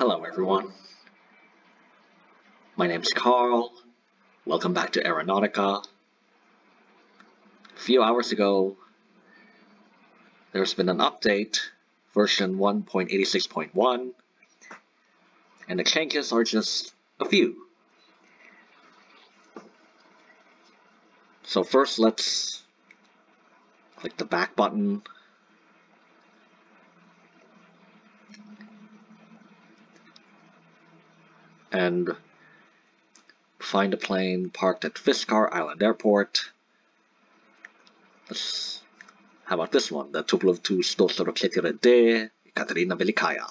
Hello everyone, my name's Carl, welcome back to Aeronautica. A few hours ago, there's been an update, version 1.86.1, and the changes are just a few. So first let's click the back button. And find a plane parked at Fiskar Island Airport. How about this one? The Tupolev Tu-144D, Ekaterina Velikaya.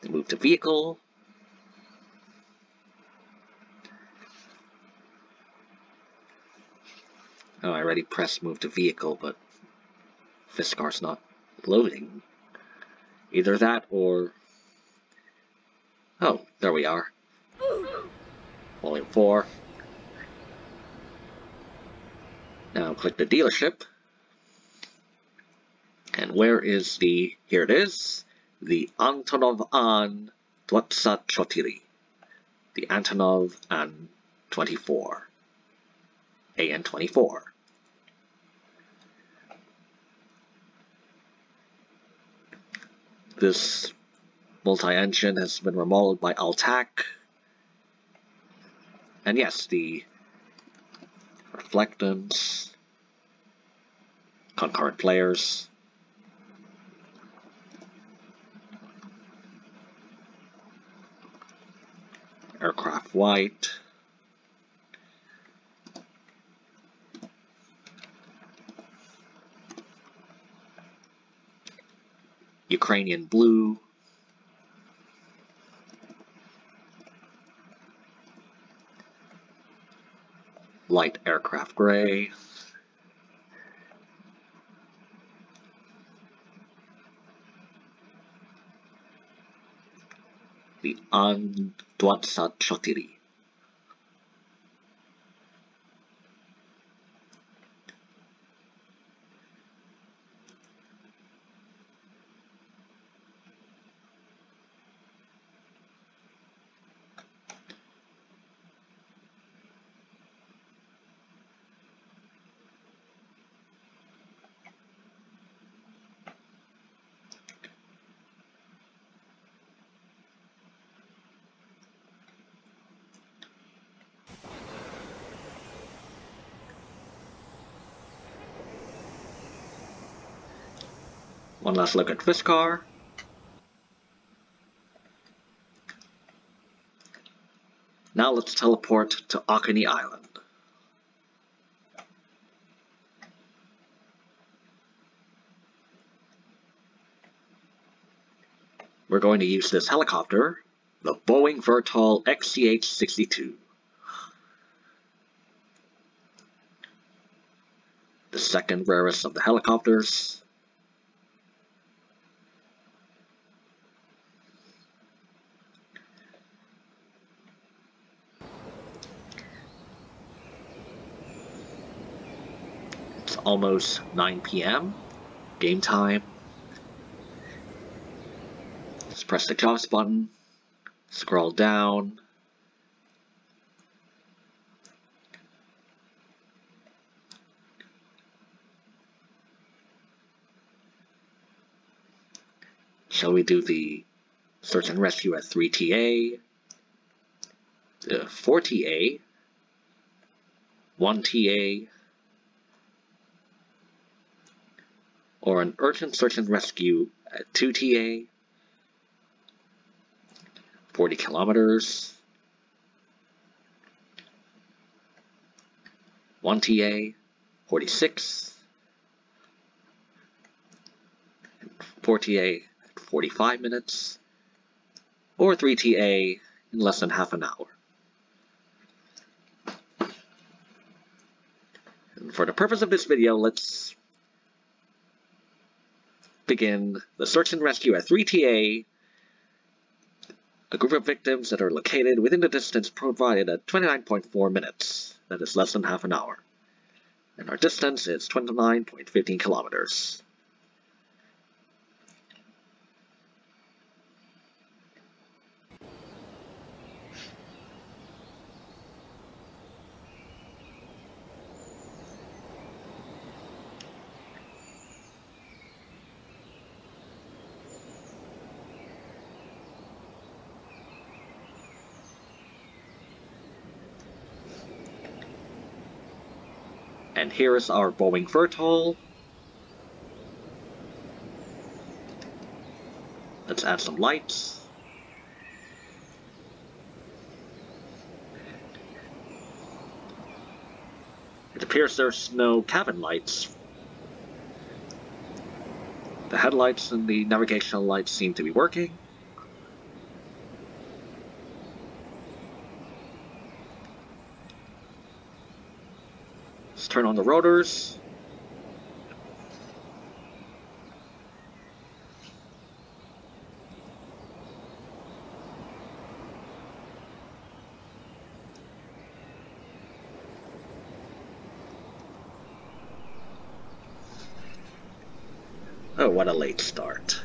They move the vehicle. Oh, I already pressed move to vehicle, but Fiskar's not loading. Either that or... oh, there we are. Volume 4. Now click the dealership. And where is the... here it is. The Antonov An-24. The Antonov An-24. AN-24. This multi-engine has been remodeled by Altac. And yes, the reflectance, concurrent players, aircraft white, Ukrainian blue, light aircraft gray, the An-24. One last look at Fiskar. Now let's teleport to Oconee Island. We're going to use this helicopter, the Boeing Vertol XCH-62. The second rarest of the helicopters. Almost 9 PM game time. Just press the jobs button, scroll down, shall we do the search and rescue at 3TA, 4TA, 1TA, or an urgent search and rescue at 2TA, 40 kilometers, 1TA, 46, and 4TA at 45 minutes, or 3TA in less than half an hour. And for the purpose of this video, let's begin the search and rescue at 3TA, a group of victims that are located within the distance provided at 29.4 minutes, that is less than half an hour, and our distance is 29.15 kilometers. And here is our Boeing Vertol. Let's add some lights. It appears there's no cabin lights. The headlights and the navigational lights seem to be working. Let's turn on the rotors. Oh, what a late start.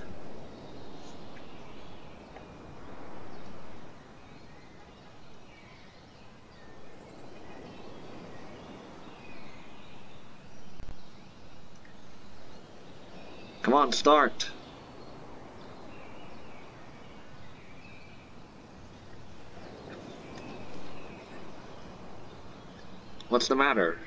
Come on, start. What's the matter?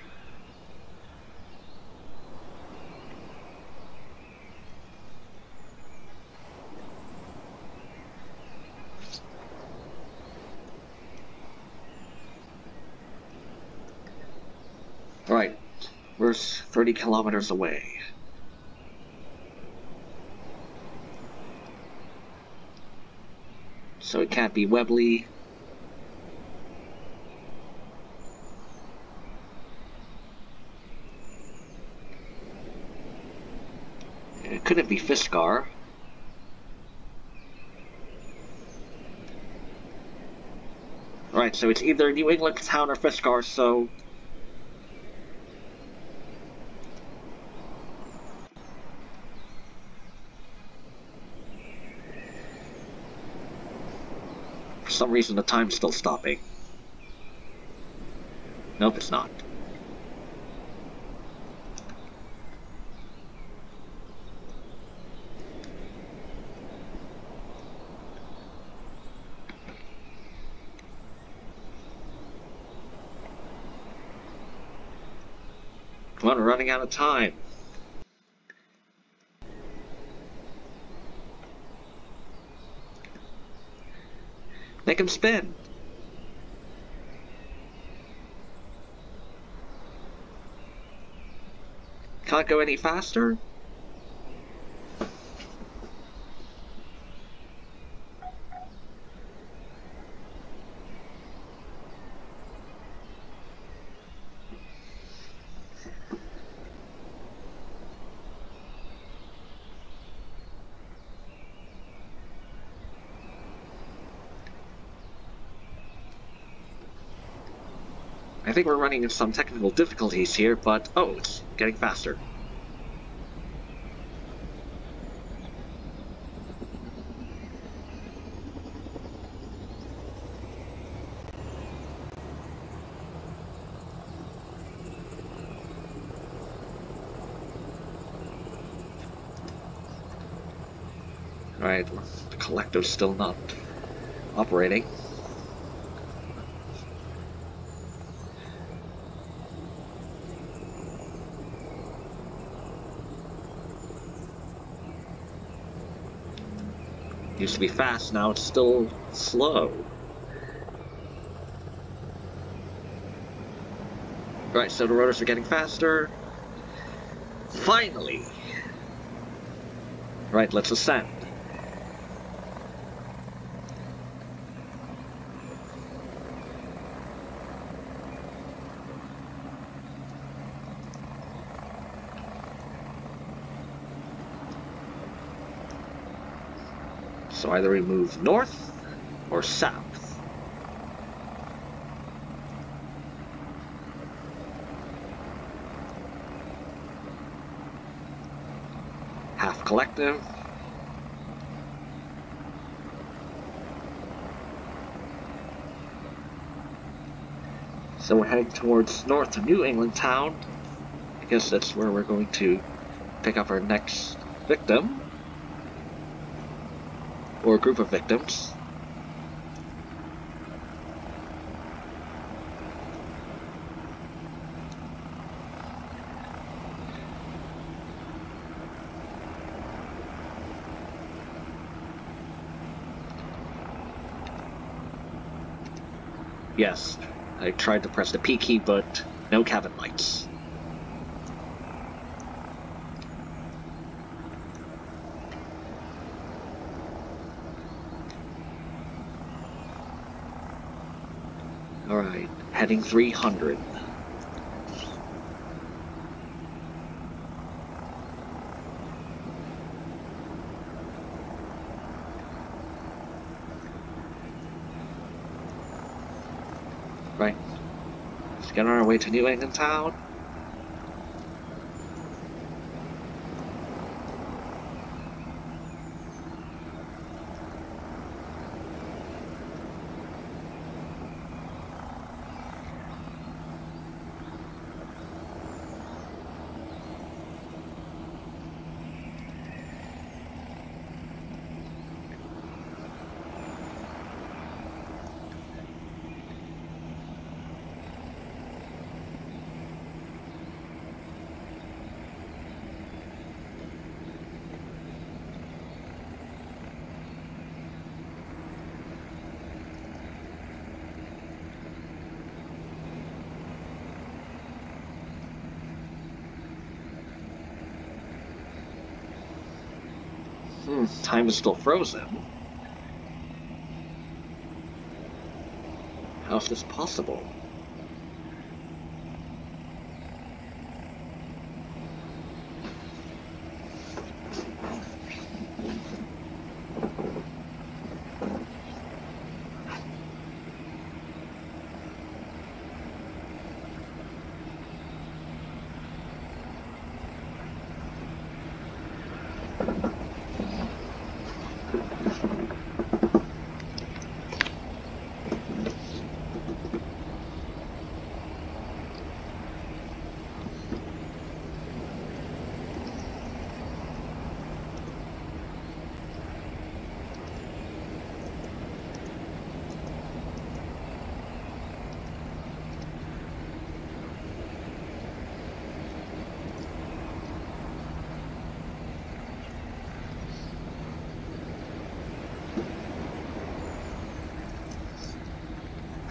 Right, we're 30 kilometers away. So it can't be Webley. It couldn't be Fiskar. Alright, so it's either New England Town or Fiskar, so... for some reason the time's still stopping. Nope, it's not. Come on, we're running out of time. Make him spin. Can't go any faster? I think we're running into some technical difficulties here, but oh, it's getting faster. Alright, the collector's still not operating. Used to be fast, now it's still slow. Right, so the rotors are getting faster. Finally! Right, let's ascend. So either we move north or south. Half collective. So we're heading towards north of New England Town. I guess that's where we're going to pick up our next victim. Or a group of victims. Yes, I tried to press the P key, but no cabin lights. Alright, heading 300. Right. Let's get on our way to New England Town. Time is still frozen. How is this possible?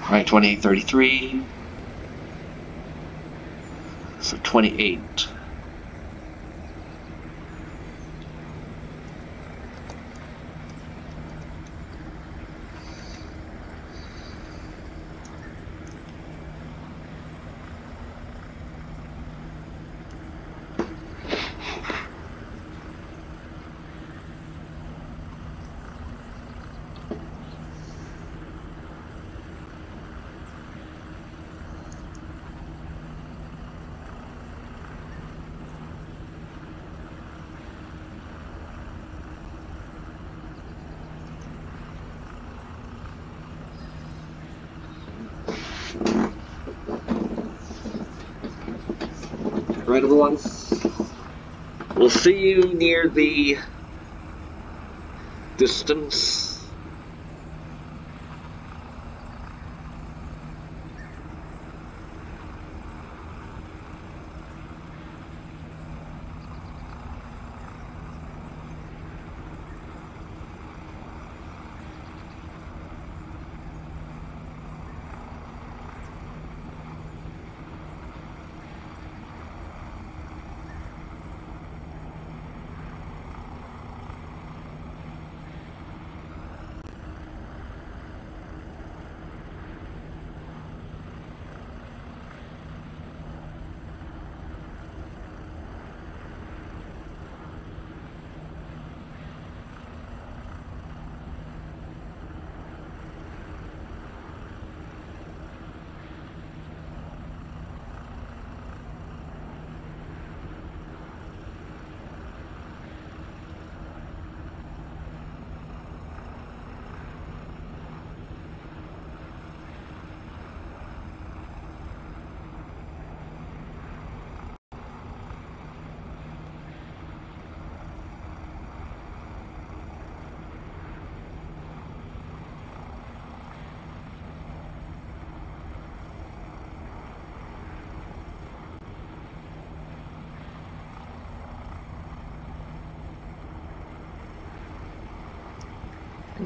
Alright, 2833. So 28. Right, everyone. We'll see you near the distance.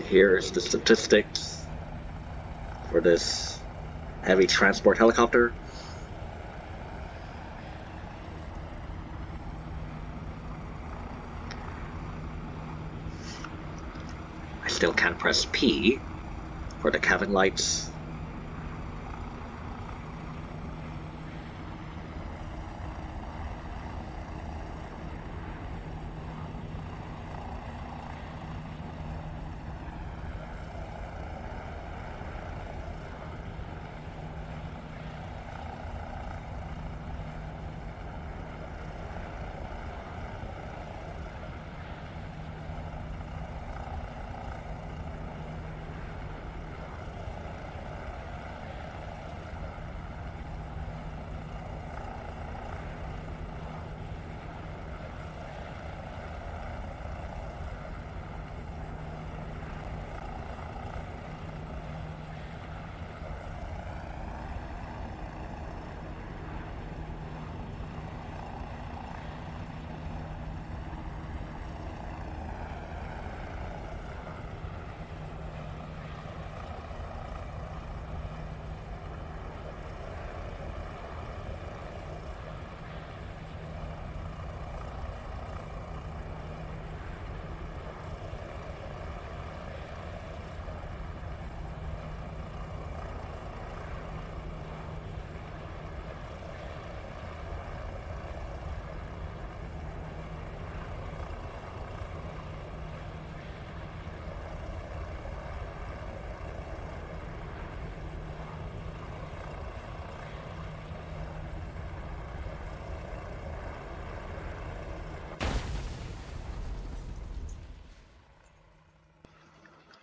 Here is the statistics for this heavy transport helicopter. I still can't press P for the cabin lights.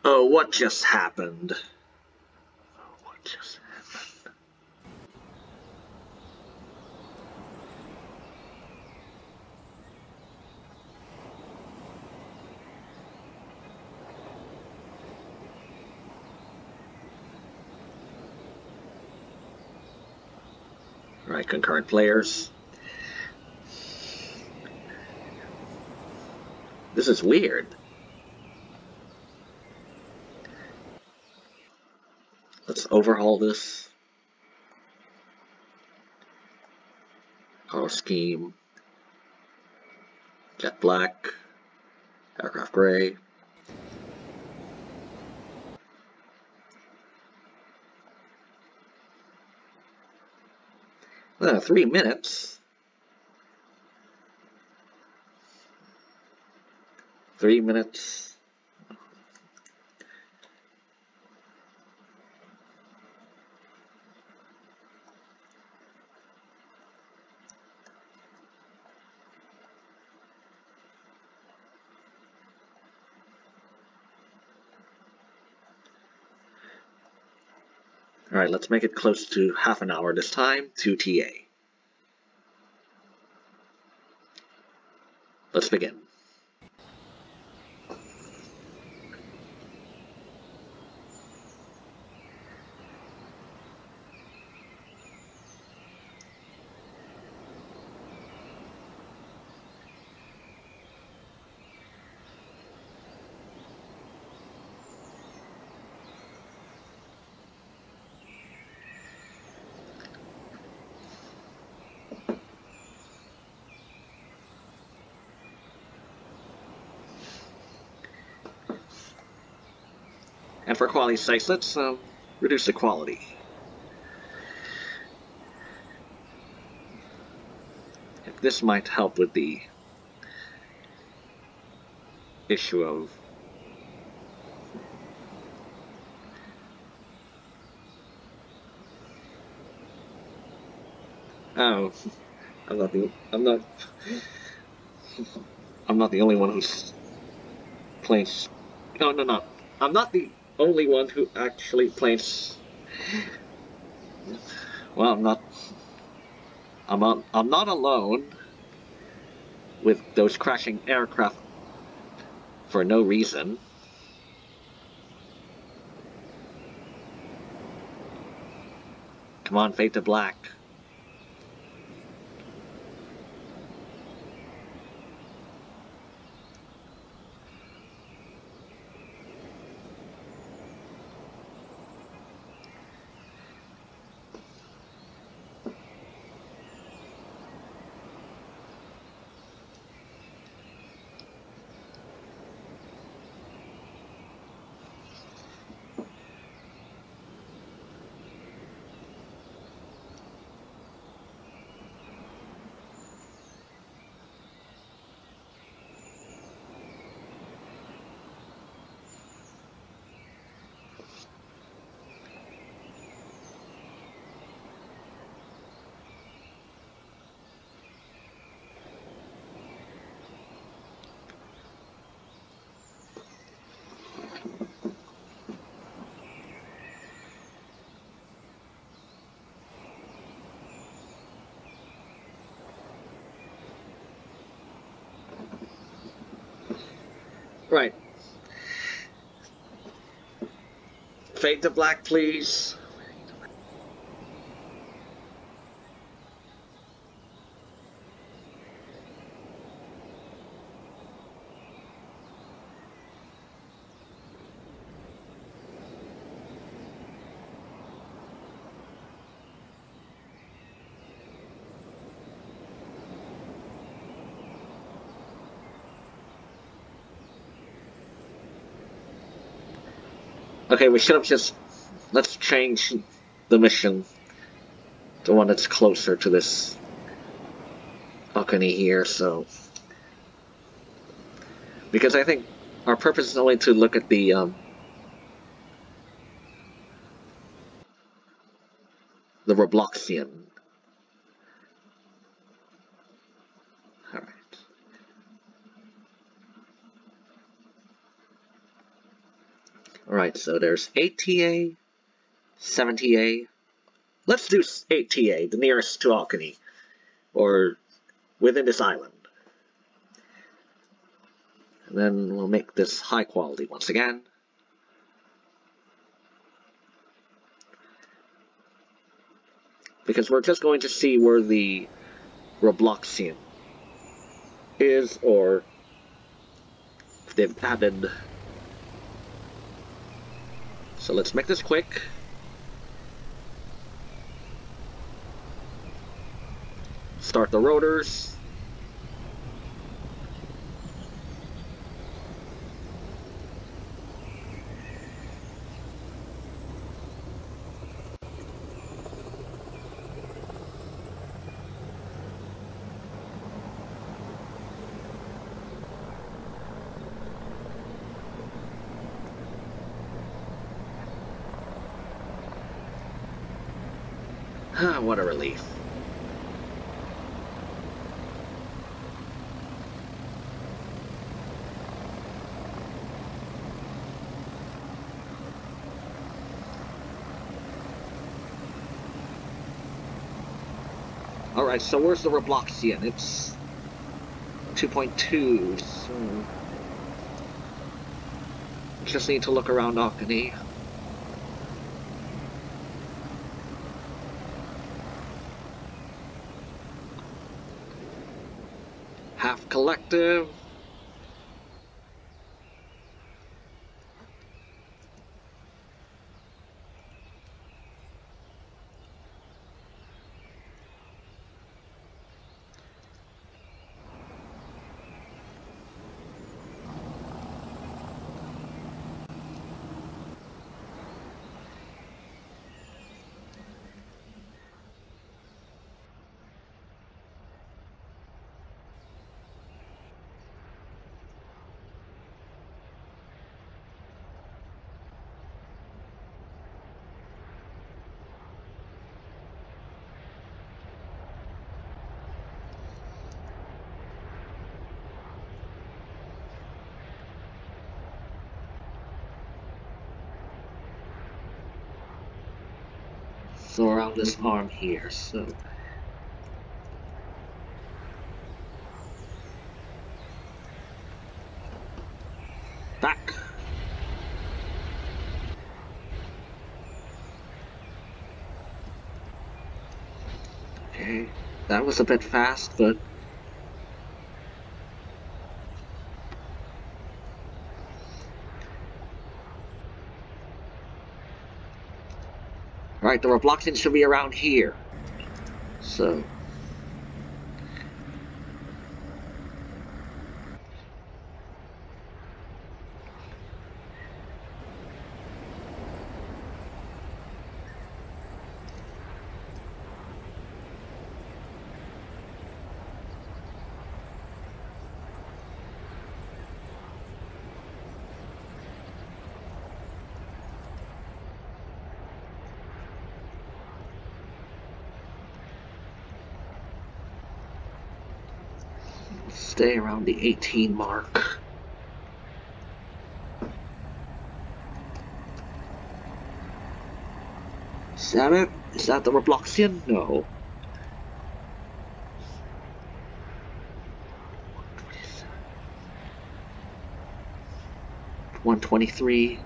Oh, what just happened? Right, concurrent players. This is weird. Let's overhaul this color scheme. Jet black, aircraft gray. Well, 3 minutes. 3 minutes. Alright, let's make it close to half an hour this time, 2 TA. Let's begin. And for quality's sake, let's reduce the quality. If this might help with the issue of oh, I'm not the only one who's playing. No, I'm not the only one who actually plays. Well, I'm not alone with those crashing aircraft for no reason. Come on, fade to black. Right. Fade to black, please. Okay, we should have just, let's change the mission, the one that's closer to this Oconee here, so, because I think our purpose is only to look at the, Robloxian. Alright, so there's 8TA, 7TA. Let's do 8TA, the nearest to Oconee, or within this island. And then we'll make this high quality once again. Because we're just going to see where the Robloxian is, or if they've added. So let's make this quick. Start the rotors. What a relief. Alright, so where's the Robloxian? It's 2.2, so just need to look around Oconee. Collective. So around this arm here, so back. Okay, that was a bit fast, but alright, the Robloxian should be around here. So stay around the 18 mark. Is that it? Is that the Robloxian? No. 123.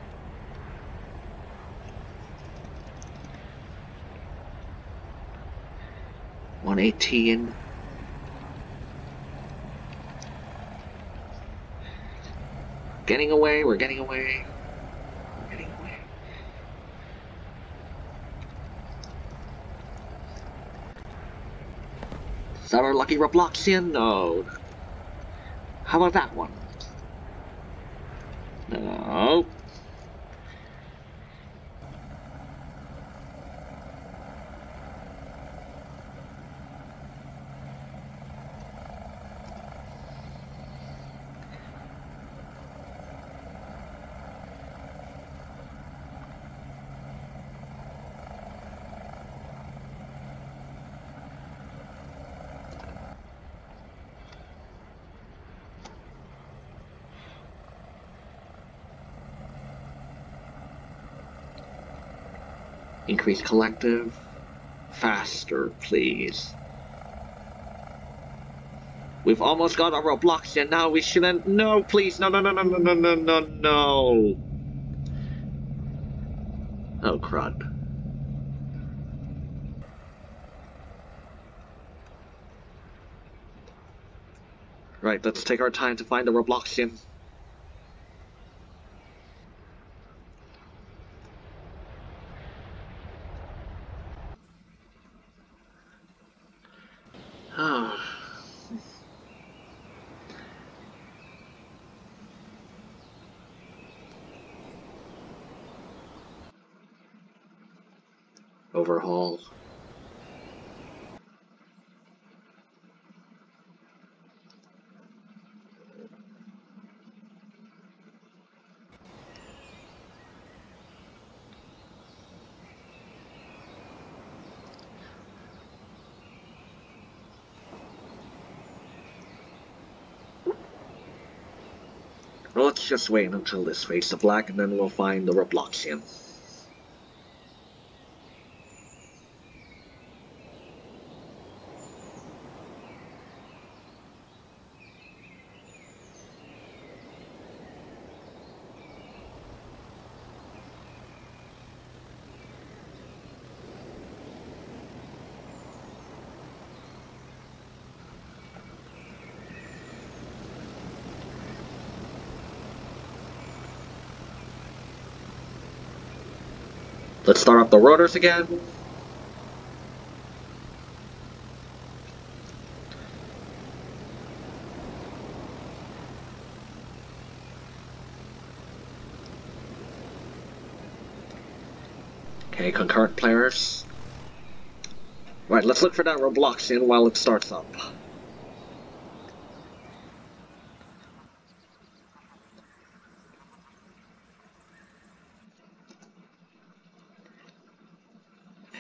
On 18, getting away, we're getting away, we're getting away. Is that our lucky Robloxian? No. How about that one? No. Increase collective. Faster, please. We've almost got our Roblox and now we shouldn't. No, please. No, no, no, no, no, no, no, no, no. Oh, crud. Right, let's take our time to find the Robloxian. Overhaul. Well, let's just wait until this fades to black and then we'll find the Robloxian. Let's start up the rotors again. Okay, concurrent players. Right, let's look for that Robloxian while it starts up.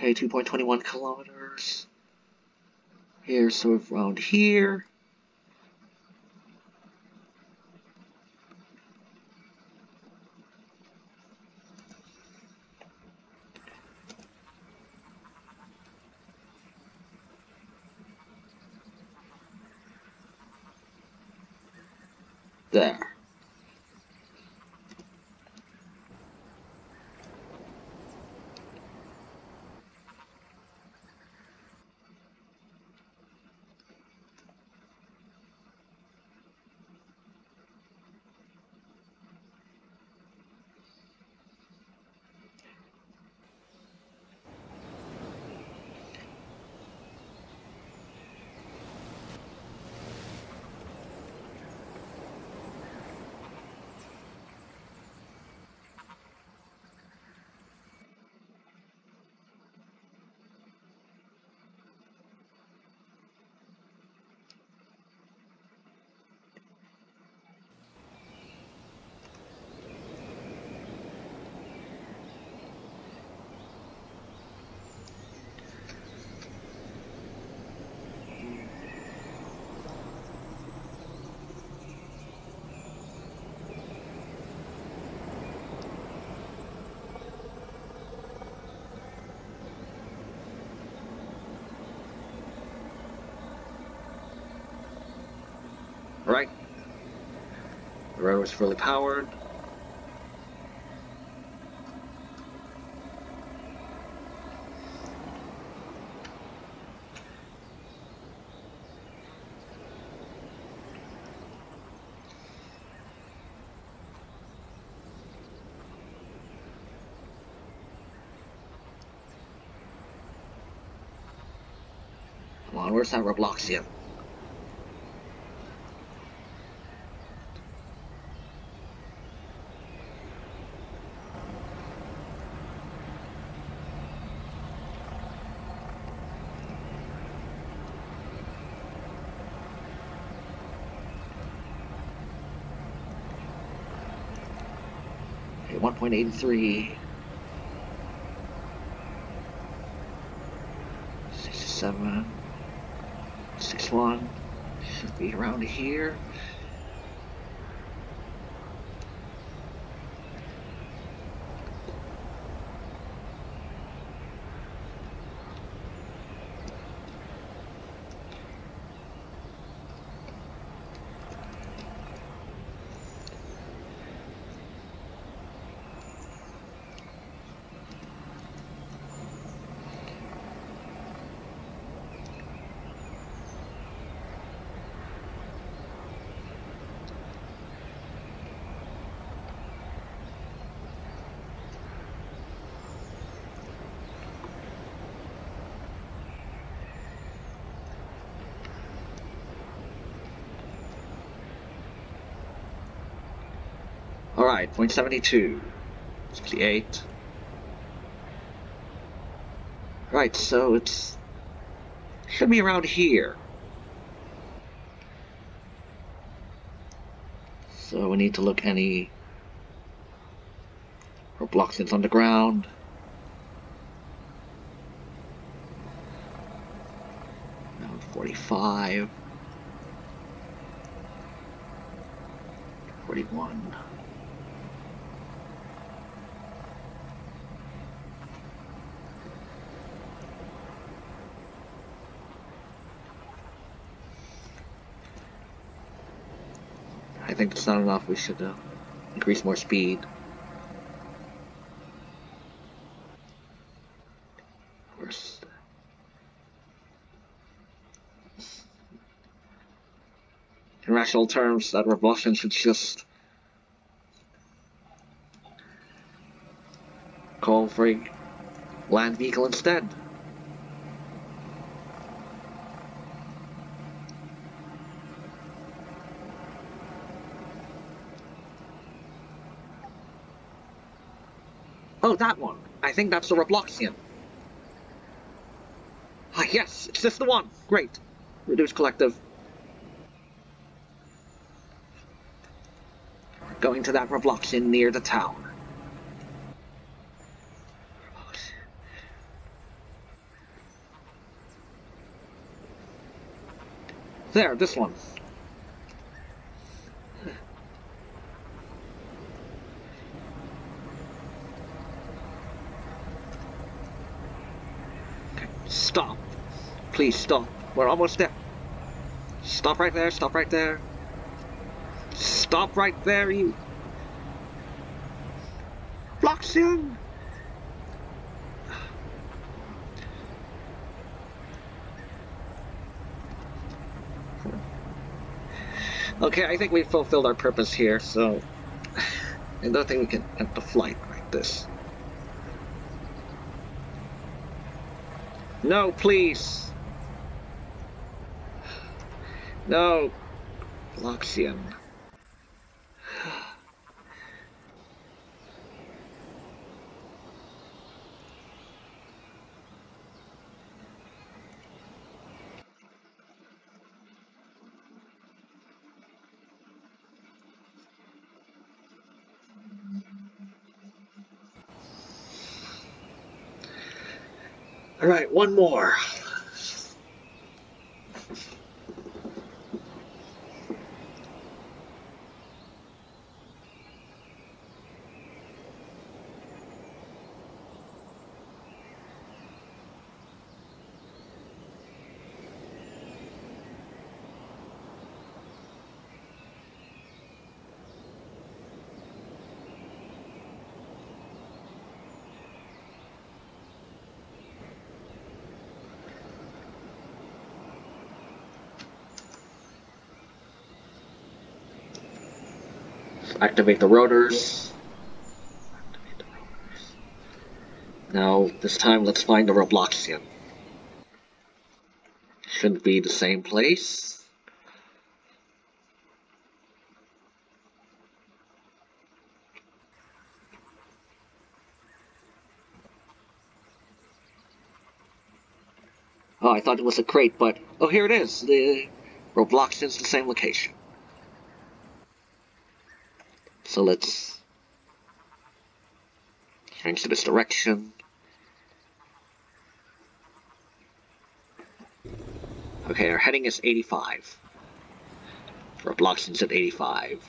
Okay, 2.21 kilometers. Here, so we've round here. There. Right. The rotor was fully powered. on, where's that Robloxium? Okay, 1.83. 761 should be around here. Alright, 0.72, 68. Right, so it's should be around here. So we need to look any Robloxians on the ground. Around 45. 41. I think it's not enough, we should increase more speed. Worst. In rational terms, that Robloxian should just call for a land vehicle instead. Oh, that one. I think that's the Robloxian. Ah, yes, it's just the one. Great. Reduce collective. We're going to that Robloxian near the town. There, this one. Stop. Please stop. We're almost there. Stop right there, stop right there. Stop right there, you... Robloxian! Okay, I think we've fulfilled our purpose here, so... I don't think we can end the flight like this. No, please. No, Robloxian. All right, one more. Activate the rotors. Now, this time, let's find the Robloxian. should be the same place. Oh, I thought it was a crate, but oh, here it is. The Roblox is the same location. So let's change to this direction. Okay, our heading is 85. Roblox is at 85.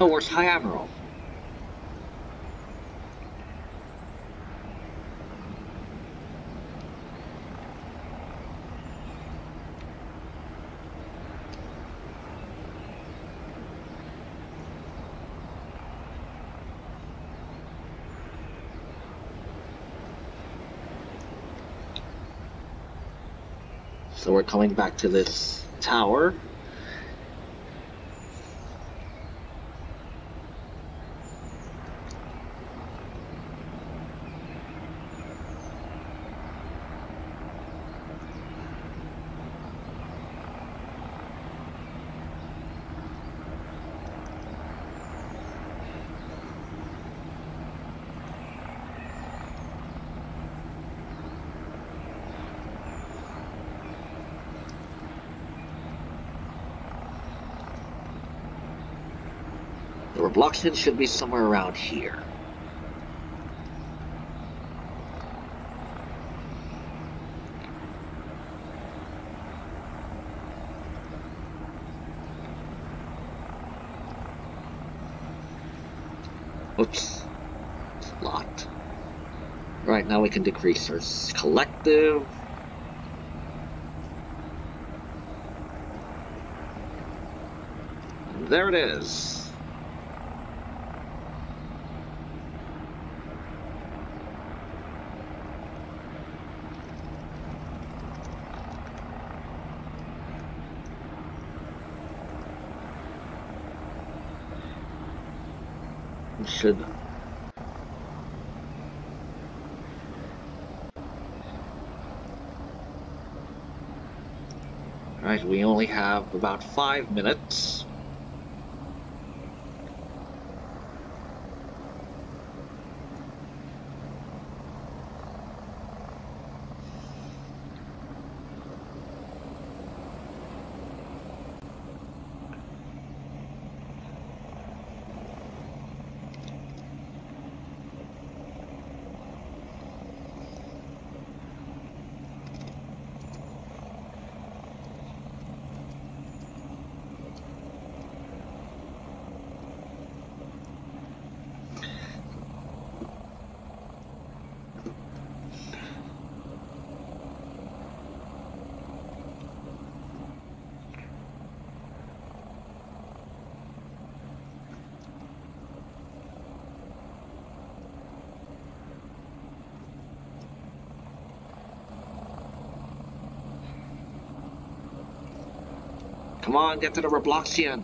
Oh, where's High Admiral? So we're coming back to this tower. Robloxian should be somewhere around here. Oops. It's locked. Right, now we can decrease our collective. And there it is. Should Alright, we only have about 5 minutes. Come on, get to the Robloxian.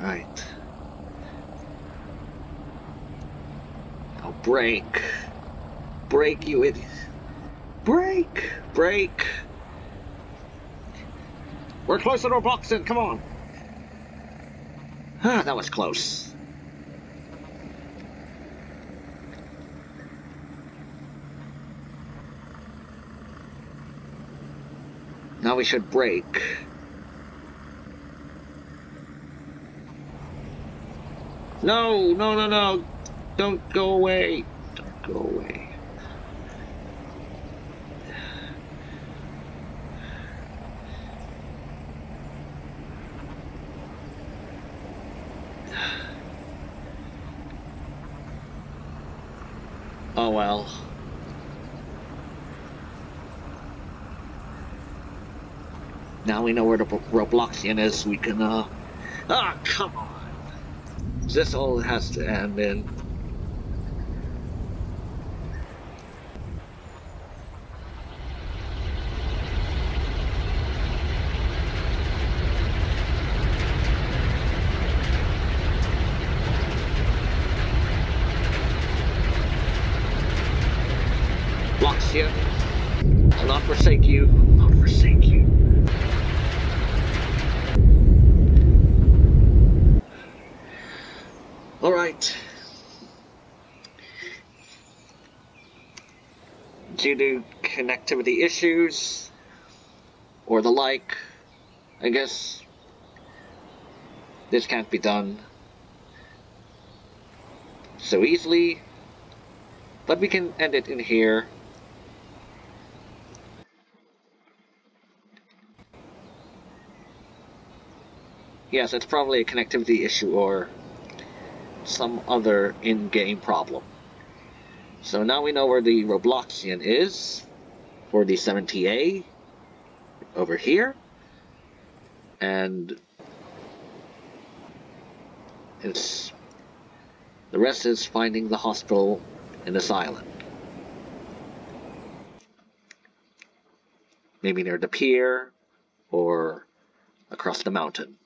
Right. Now break. Break, you idiot. Break. Break. We're close to Robloxian, come on! Ah, that was close. Now Now we should brake. No, no, no, no. Don't go away. Don't go away. Oh, well. Now we know where the Robloxian is. We can, Ah, come on. Is this all it has to end in? Bloxian, I'll not forsake you. I'll not forsake you. All right. Due to connectivity issues or the like, I guess this can't be done so easily, but we can end it in here. Yes, it's probably a connectivity issue or some other in-game problem. So now we know where the Robloxian is, for the 70A, over here, and it's, the rest is finding the hospital in this island. Maybe near the pier, or across the mountain.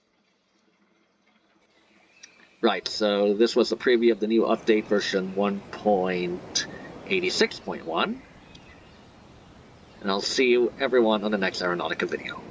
Right, so this was a preview of the new update version 1.86.1, and I'll see you everyone on the next Aeronautica video.